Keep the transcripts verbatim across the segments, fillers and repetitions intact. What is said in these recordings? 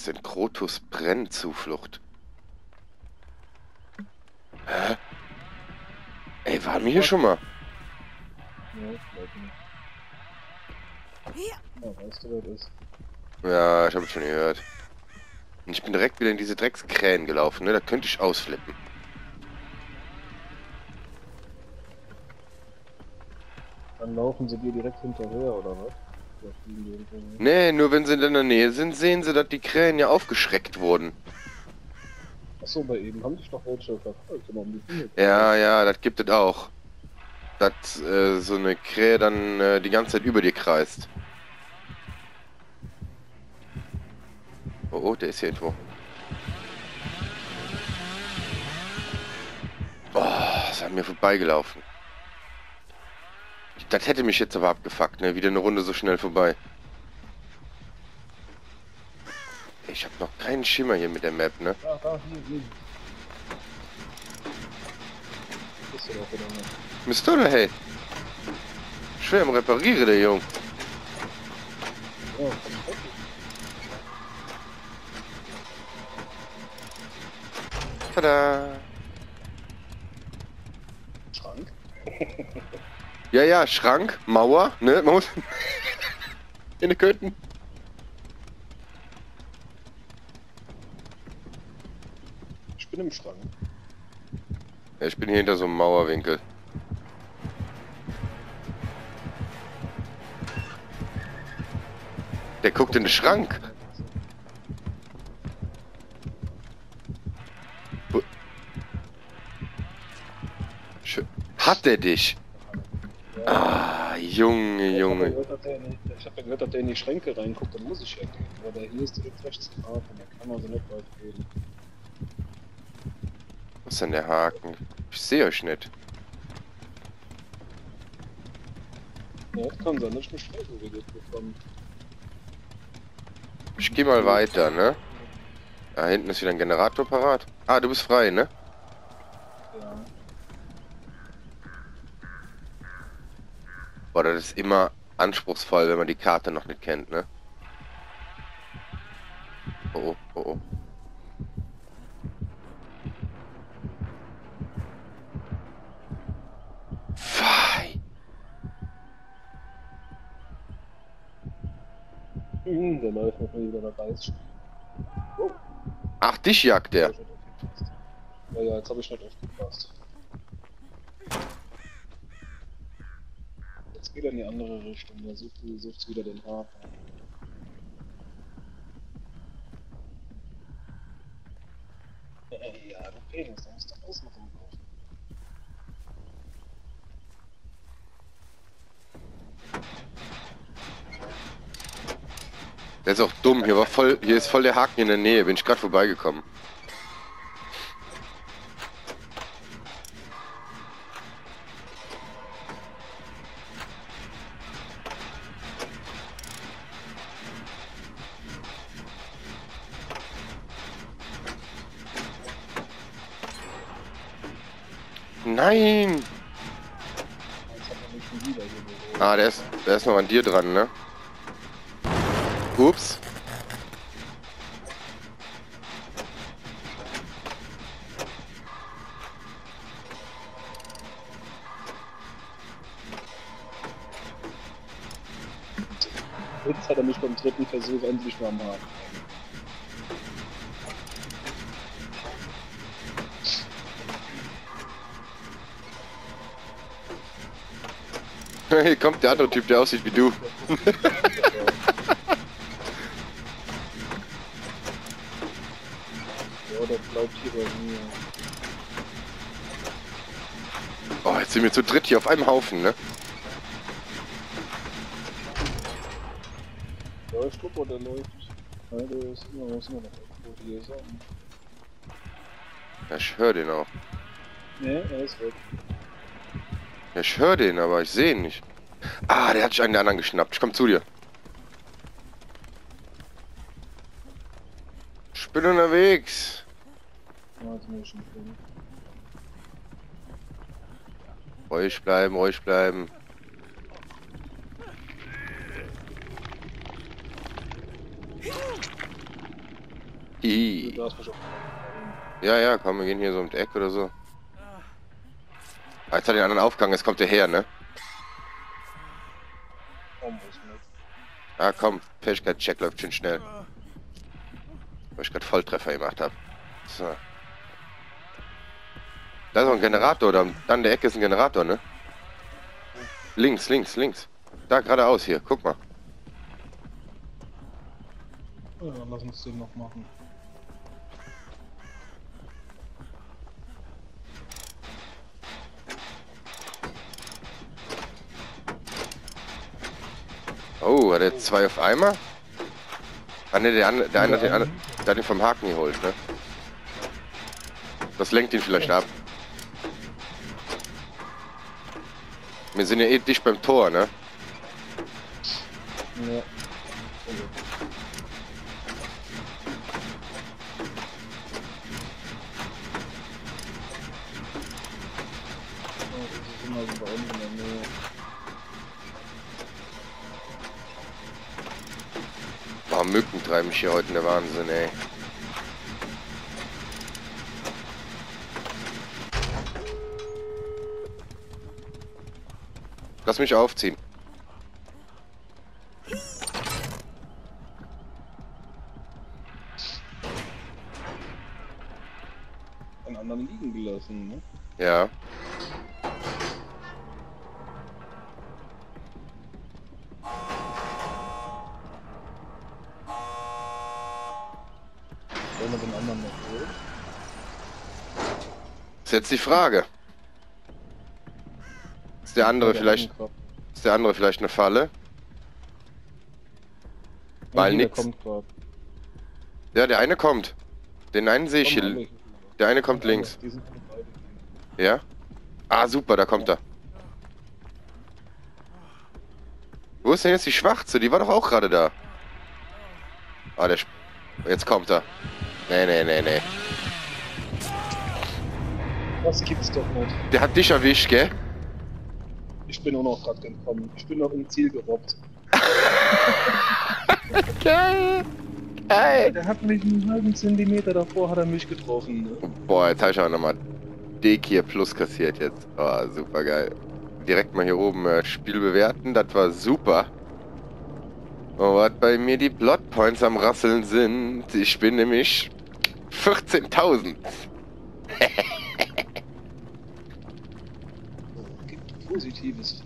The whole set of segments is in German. ist denn Krotus Brennzuflucht? Hä? Ey, waren wir hier schon mal? Ja, ich glaube nicht. Ja, weißt du, wer das ist? Ja, ich habe es schon gehört. Und ich bin direkt wieder in diese Dreckskrähen gelaufen, ne? Da könnte ich ausflippen. Dann laufen sie dir direkt hinterher, oder was? Nee, nur wenn sie in der Nähe sind, sehen sie, dass die Krähen ja aufgeschreckt wurden. Achso, bei eben haben sich doch welche verfolgt. Ja, ja, das gibt es auch. Dass äh, so eine Krähe dann äh, die ganze Zeit über dir kreist. Oh, oh, der ist hier irgendwo. Oh, ist an mir vorbeigelaufen. Das hätte mich jetzt aber abgefuckt, ne? Wieder eine Runde so schnell vorbei. Ich habe noch keinen Schimmer hier mit der Map, ne? Ja, da, hier, hier. Bist du doch wieder, ne? Bist du da, hey? Schwer am Reparieren, der Junge. Oh, tada! Schrank? Ja, ja, Schrank, Mauer, ne? Man muss in den Köten. Ich bin im Schrank. Ja, ich bin hier hinter so einem Mauerwinkel. Der guckt in den Schrank. Hat der dich? Ah, Junge, Junge. Ich habe ja gehört, dass der in die Schränke reinguckt, dann muss ich ja gehen. Aber der hier ist direkt rechts drauf und da kann man so nicht weit gehen. Was ist denn der Haken? Ich sehe euch nicht. Ja, das kann sein, dass ich eine Schränke bekommen. Ich geh mal weiter, ne? Da hinten ist wieder ein Generator parat. Ah, du bist frei, ne? Ja. Boah, das ist immer anspruchsvoll, wenn man die Karte noch nicht kennt, ne? Oh, oh, oh. Fei! Hm, der läuft noch mal wieder dabei. Oh. Ach, dich jagt der! Ja, ja, jetzt hab ich nicht aufgepasst. Wieder in die andere Richtung, da sucht es wieder den Haken. Ja, ja, du redest, da musst du außen rumlaufen. Der ist auch dumm, hier war voll, hier ist voll der Haken in der Nähe, bin ich gerade vorbeigekommen. Nein! Ah, der ist, der ist noch an dir dran, ne? Ups. Jetzt hat er mich beim dritten Versuch endlich mal am Haken. Hier kommt der andere Typ, der aussieht wie du. Oh, jetzt sind wir zu dritt hier auf einem Haufen, ne? Läuft Opa, der läuft. Nein, der ist immer noch irgendwo. Ja, ich höre den auch. Ne, er ist weg. Ja, ich höre den, aber ich sehe ihn nicht. Ah, der hat sich einen der anderen geschnappt. Ich komm zu dir. Ich bin unterwegs. Ruhig bleiben, ruhig bleiben. I. Ja, ja, komm, wir gehen hier so um die Ecke oder so. Ah, jetzt hat den anderen Aufgang, jetzt kommt der her, ne? Ah, komm, Fähigkeitscheck läuft schön schnell. Weil ich gerade Volltreffer gemacht habe. So. Da ist auch ein Generator, da an der Ecke ist ein Generator, ne? Links, links, links. Da geradeaus hier, guck mal. Ja, lass uns den noch machen. Oh, hat er jetzt zwei auf einmal? Ah ne, der, der, der eine hat den, an, der hat den vom Haken geholt, ne? Das lenkt ihn vielleicht ab. Wir sind ja eh dicht beim Tor, ne? Ja. Oh, Mücken treiben mich hier heute, der Wahnsinn, ey. Lass mich aufziehen. Den anderen liegen gelassen, ne? Ja. Wollen wir den anderen noch holen? Das ist jetzt die Frage. Ist der andere vielleicht, ist der andere vielleicht eine Falle? Weil nichts. Ja, der eine kommt. Den einen sehe ich hier. Der eine kommt links. Ja? Ah, super, da kommt er. Wo ist denn jetzt die Schwarze? Die war doch auch gerade da. Ah, der... Jetzt kommt er. Nee, nee, nee, nee. Das gibt's doch nicht. Der hat dich erwischt, gell? Ich bin auch noch gerade gekommen. Ich bin noch im Ziel gerobbt. Geil! Geil! Der hat mich einen halben Zentimeter davor hat er mich getroffen. Ne? Boah, jetzt habe ich auch nochmal Dek hier plus kassiert jetzt. Oh, super geil. Direkt mal hier oben äh, Spiel bewerten, das war super. Oh, was bei mir die Plotpoints am Rasseln sind. Ich bin nämlich vierzehntausend. Positives.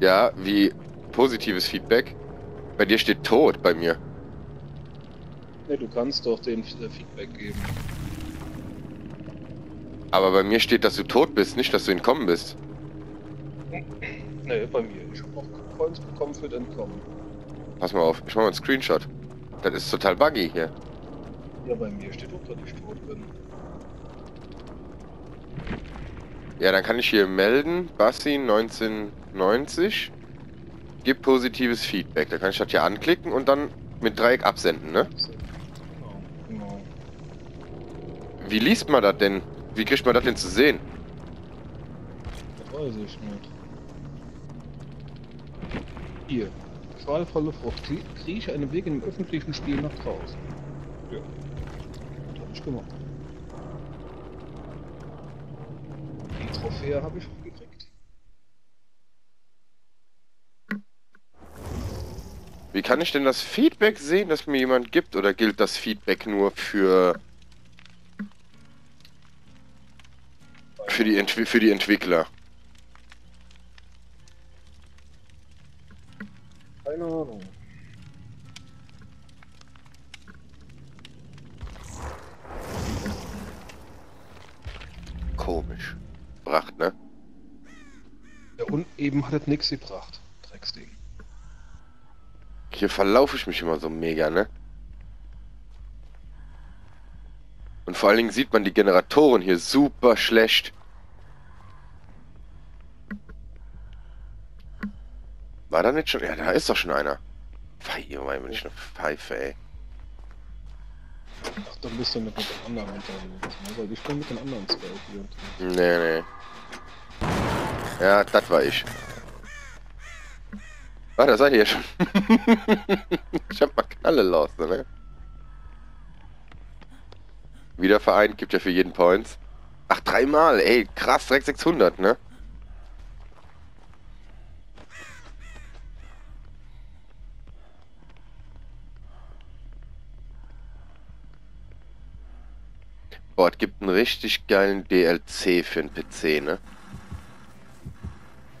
Ja, wie positives Feedback? Bei dir steht tot, bei mir. Ja, du kannst doch den Feedback geben. Aber bei mir steht, dass du tot bist, nicht, dass du entkommen bist. Nee, bei mir. Ich hab auch Points bekommen für den Entkommen. Pass mal auf, ich mach mal einen Screenshot. Das ist total buggy hier. Ja, bei mir steht auch, dass ich tot bin. Ja, dann kann ich hier melden, Bassi neunzehnhundertneunzig, gibt positives Feedback. Da kann ich das hier anklicken und dann mit Dreieck absenden, ne? Genau. Wie liest man das denn? Wie kriegt man das denn zu sehen? Das weiß ich nicht. Hier, qualvolle Frucht. Krieche einen Weg im öffentlichen Spiel nach draußen. Ja, das hab ich gemacht. Trophäe habe ich schon gekriegt. Wie kann ich denn das Feedback sehen, das mir jemand gibt? Oder gilt das Feedback nur für für die, Entwi für die Entwickler? Keine Ahnung. Komisch. Gebracht, ne? Ja, und eben hat es nichts gebracht, Drecksding. Hier verlaufe ich mich immer so mega, ne? Und vor allen Dingen sieht man die Generatoren hier super schlecht. War da nicht schon? Ja, da ist doch schon einer. Pfeife, mein, bin ich eine Pfeife, ey. Ach, dann bist du mit den anderen unterwegs, ne? Weil ich bin mit den anderen zwei hier. Nee, nee. Ja, das war ich. Ah, da seid ihr ja schon. Ich hab mal Knalle los, ne? Wieder vereint, gibt ja für jeden Points. Ach, dreimal, ey, krass, direkt sechshundert, ne? Boah, es gibt einen richtig geilen D L C für den P C, ne?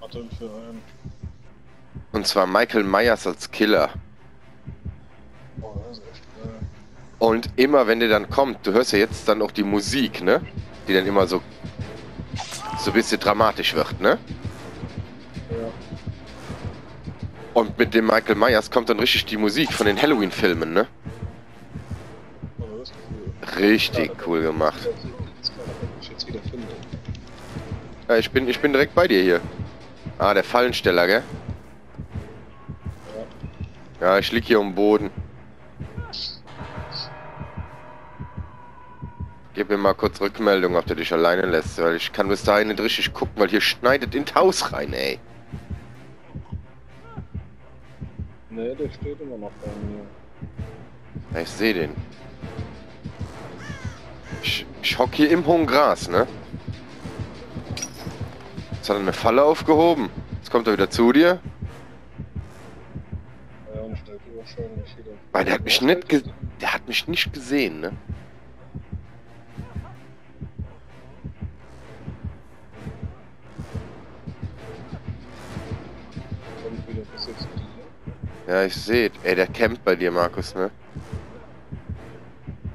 Was denn für einen? Und zwar Michael Myers als Killer. Oh, das ist echt geil. Und immer wenn der dann kommt, du hörst ja jetzt dann auch die Musik, ne? Die dann immer so... so ein bisschen dramatisch wird, ne? Ja. Und mit dem Michael Myers kommt dann richtig die Musik von den Halloween-Filmen, ne? Richtig cool gemacht. Ja, ich bin, ich bin direkt bei dir hier. Ah, der Fallensteller, gell? Ja, ich lieg hier am Boden. Gib mir mal kurz Rückmeldung, ob der dich alleine lässt, weil ich kann bis dahin nicht richtig gucken, weil hier schneidet ins Haus rein, ey. Ne, der steht immer noch bei mir. Ja, ich seh den. Ich, ich hock hier im hohen Gras, ne? Jetzt hat er eine Falle aufgehoben. Jetzt kommt er wieder zu dir. Ja, und stellt die wahrscheinlich wieder. Weil der hat mich nicht ge der hat mich nicht gesehen, ne? Kommt wieder bis jetzt zu dir. Ja, ich seh's. Ey, der campt bei dir, Markus, ne?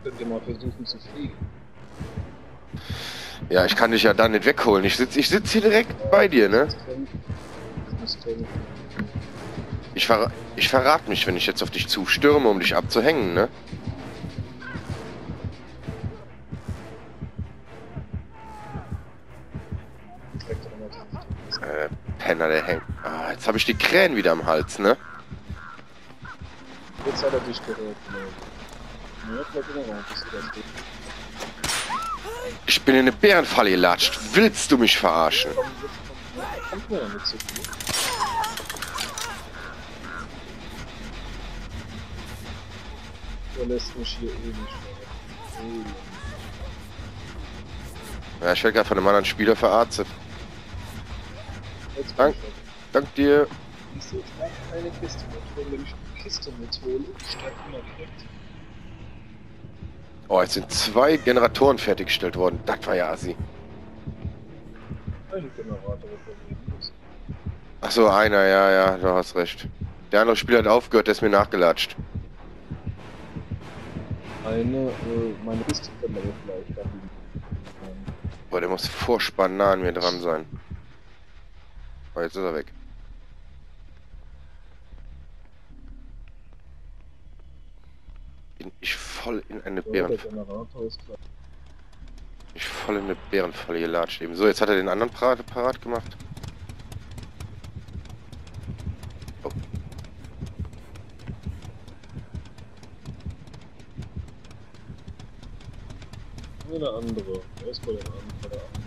Könnt ihr mal versuchen zu fliegen. Ja, ich kann dich ja dann nicht wegholen. Ich sitze ich sitz hier direkt ja, bei dir, ne? Ich, verra ich verrate mich, wenn ich jetzt auf dich zustürme, um dich abzuhängen, ne? Äh, Penner, der hängt. Ah, jetzt habe ich die Krähen wieder am Hals, ne? Jetzt hat er dich gerät, ne? Ich bin in eine Bärenfalle gelatscht. Willst du mich verarschen? Ja, ich werde gerade von einem anderen Spieler verarztet. Dank, dank dir. Wieso ich mache eine Kiste mit? Wenn ich eine Kiste mithole, steigt immer direkt. Oh, jetzt sind zwei Generatoren fertiggestellt worden. Das war ja assi. Achso, einer, ja, ja, du hast recht. Der andere Spieler hat aufgehört, der ist mir nachgelatscht. Eine, äh, meine Kiste kann man vielleicht da liegen. Boah, der muss vorspann nah an mir dran sein. Oh, jetzt ist er weg. Ich voll in eine Bärenfalle. Ich voll in eine Bärenfalle gelatscht eben. So, jetzt hat er den anderen parat, parat gemacht. Oh. Nur der andere. Der ist bei der anderen. Bei der anderen.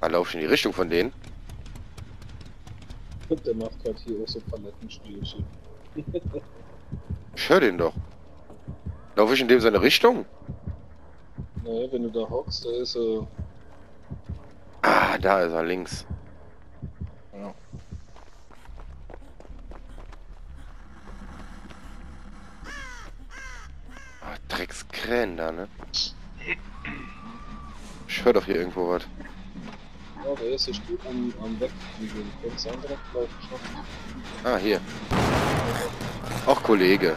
Da lauf ich in die Richtung von denen. Der macht gerade hier auch so Palettenspielchen. Ich höre den doch. Laufe ich in dem seine Richtung? Naja, wenn du da hockst, da ist er... Ah, da ist er, links. Ja. Ah, Dreckskrähen da, ne? Ich höre doch hier irgendwo was. Oh, der erste Stuhl am, am Wegflügeln. Das andere läuft schon. Ah, hier. Auch Kollege.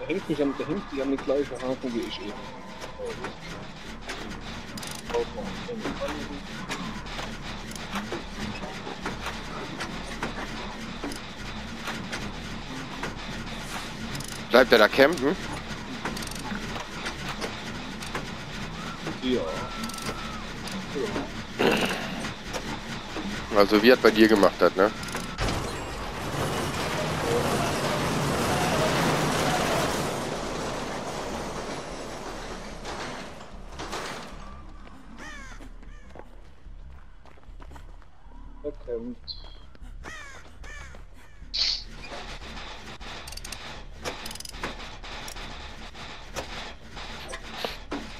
Der hängt mich am, der hängt die an die gleiche Haken wie ich eben. Bleibt der da campen? Ja. Ja. Also wie er bei dir gemacht hat, ne? kämpft.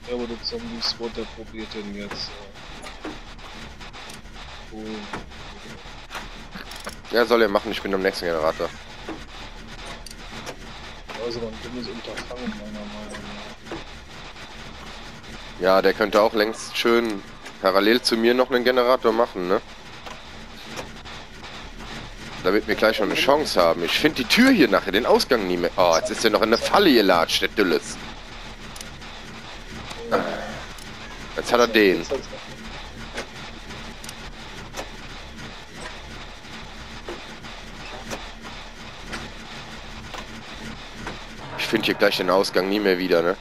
Er wurde Zombies runter, probiert denn jetzt. Oh. Ja, soll er machen, ich bin am nächsten Generator. Also man kann es unterfangen, meiner Meinung nach. Ja, der könnte auch längst schön parallel zu mir noch einen Generator machen, ne? Damit wir gleich noch eine Chance haben. Ich finde die Tür hier nachher, den Ausgang nie mehr. Oh, jetzt ist der noch in der Falle gelatscht, der Dülles. Jetzt hat er den. Ich finde hier gleich den Ausgang nie mehr wieder, ne?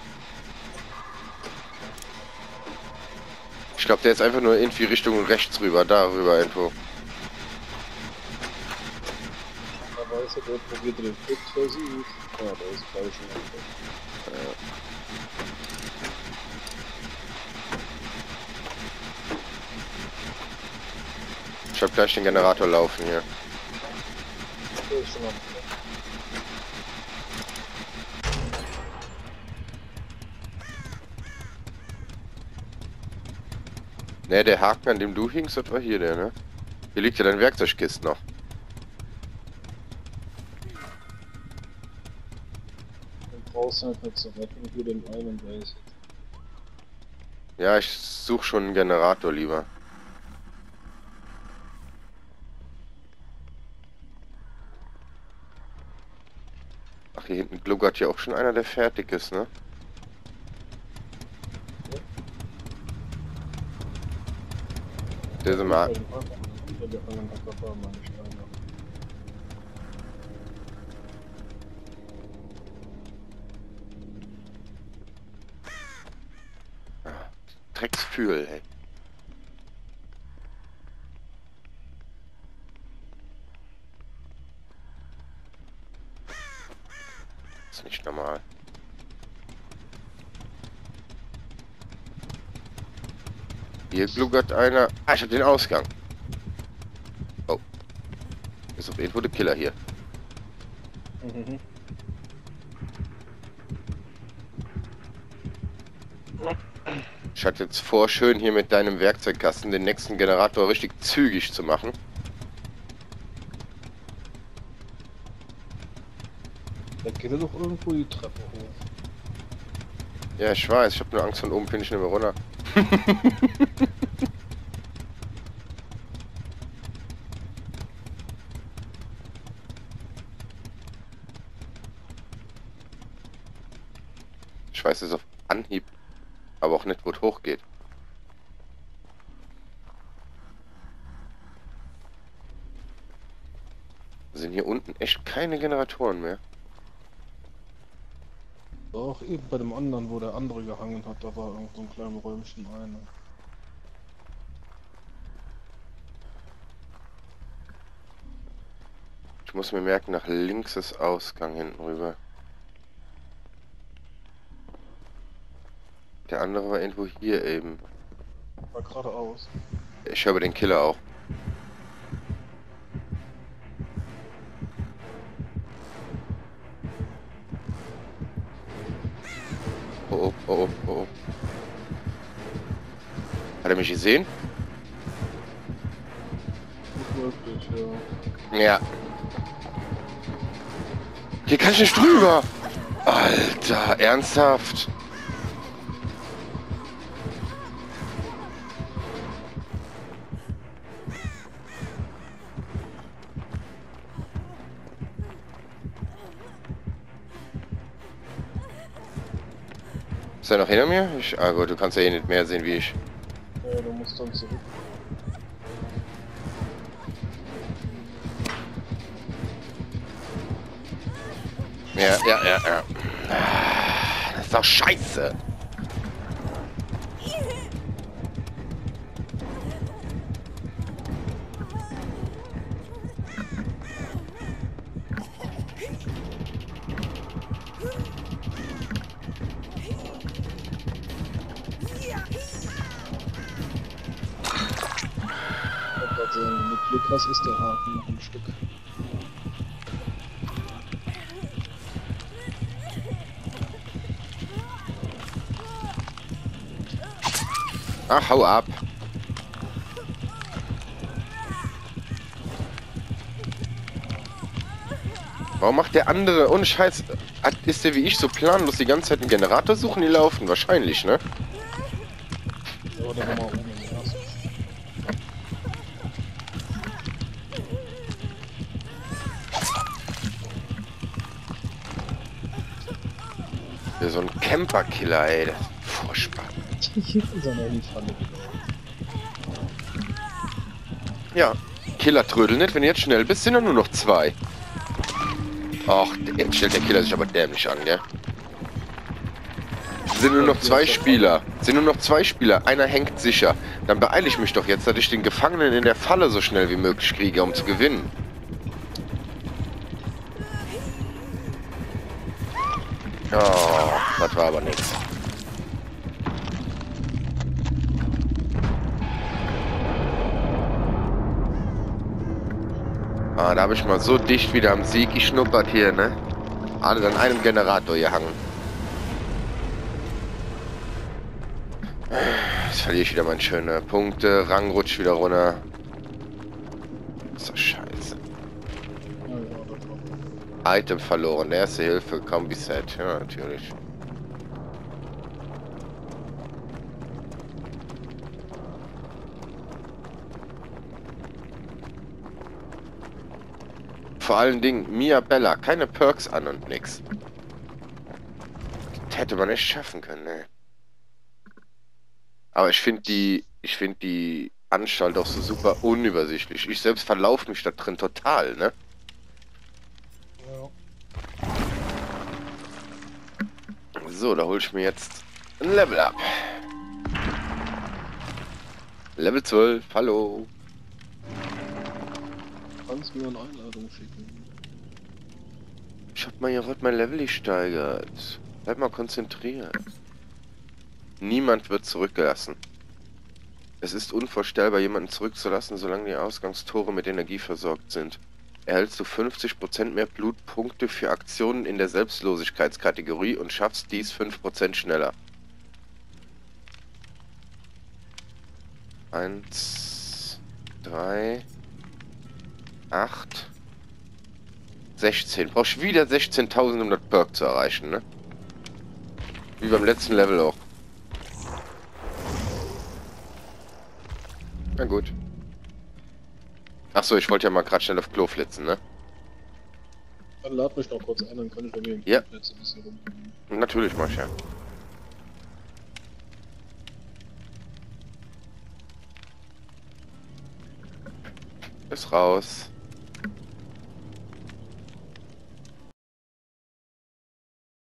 Ich glaube, der ist einfach nur irgendwie Richtung rechts rüber, darüber irgendwo. Aber ist er dort, probiert den Flip versucht. Ja, da ist falsch. Ja. Ich habe gleich den Generator laufen hier. Der ist schon am Ne, der Haken, an dem du hingst, das war hier der, ne? Hier liegt ja dein Werkzeugkist noch. Du brauchst halt nicht so retten, wie den Island Base. Ja, ich suche schon einen Generator lieber. Ach, hier hinten gluckert ja auch schon einer, der fertig ist, ne? Der ist mal. Drecksfühl, ey. Das ist nicht normal. Hier gluckert einer. Ah, ich hab den Ausgang. Oh. Ist auf jeden Fall der Killer hier. Mhm. Ich hatte jetzt vor, schön hier mit deinem Werkzeugkasten den nächsten Generator richtig zügig zu machen. Da geht er doch irgendwo die Treppe hoch. Ja, ich weiß. Ich hab nur Angst, von oben bin ich nicht mehr runter. Ich weiß es auf Anhieb, aber auch nicht, wo es hochgeht. Sind hier unten echt keine Generatoren mehr. Doch, eben bei dem anderen, wo der andere gehangen hat, da war irgend so ein kleines Räumchen ein. Ich muss mir merken, nach links ist Ausgang hinten rüber. Der andere war irgendwo hier eben. War geradeaus. Ich höre den Killer auch. Oh, oh, oh. Hat er mich gesehen? Wirklich, ja. Ja. Hier kann ich nicht drüber. Alter, ernsthaft. Ist er noch hinter mir? Ich, ah gut, du kannst ja eh nicht mehr sehen wie ich. Ja, du musst dann zurück. Ja, ja, ja, ja. Das ist doch scheiße. Wie krass ist der Haken noch ein Stück? Ach, hau ab! Warum macht der andere, ohne Scheiß, ist der wie ich so planlos die ganze Zeit einen Generator suchen, die laufen? Wahrscheinlich, ne? So, dann mal oben. So ein Camper-Killer, ey, das ist furchtbar. Ja, Killer-Trödel nicht, wenn du jetzt schnell bist, sind ja nur noch zwei. Ach, jetzt stellt der Killer sich aber dämlich an, gell? Sind nur noch zwei Spieler. Sind nur noch zwei Spieler. Einer hängt sicher. Dann beeile ich mich doch jetzt, dass ich den Gefangenen in der Falle so schnell wie möglich kriege, um zu gewinnen. Oh, das war aber nichts. Ah, da habe ich mal so dicht wieder am Sieg geschnuppert hier, ne? Alle an einem Generator gehangen. Jetzt verliere ich wieder meine schönen Punkte. Rang rutscht wieder runter. So scheiße. Item verloren, erste Hilfe, Kombi-Set, ja natürlich. Vor allen Dingen Mia Bella, keine Perks an und nix. Das hätte man nicht schaffen können, ne? Aber ich finde die, ich finde die Anstalt auch so super unübersichtlich. Ich selbst verlaufe mich da drin total, ne? So, da hole ich mir jetzt ein Level ab. Level zwölf, hallo. Kannst du mir eine Einladung schicken? Ich hab mal, ihr wollt mein Level gesteigert. Bleib mal konzentriert. Niemand wird zurückgelassen. Es ist unvorstellbar, jemanden zurückzulassen, solange die Ausgangstore mit Energie versorgt sind. Erhältst du fünfzig Prozent mehr Blutpunkte für Aktionen in der Selbstlosigkeitskategorie und schaffst dies fünf Prozent schneller. eins, drei, acht, sechzehn. Brauchst du wieder sechzehntausend, um das Perk zu erreichen, ne? Wie beim letzten Level auch. Na gut. Achso, ich wollte ja mal gerade schnell auf Klo flitzen, ne? Dann lad mich noch kurz ein, dann kann ich bei mir im Klo flitzen ein bisschen rum. Natürlich mach ich ja. Ist raus.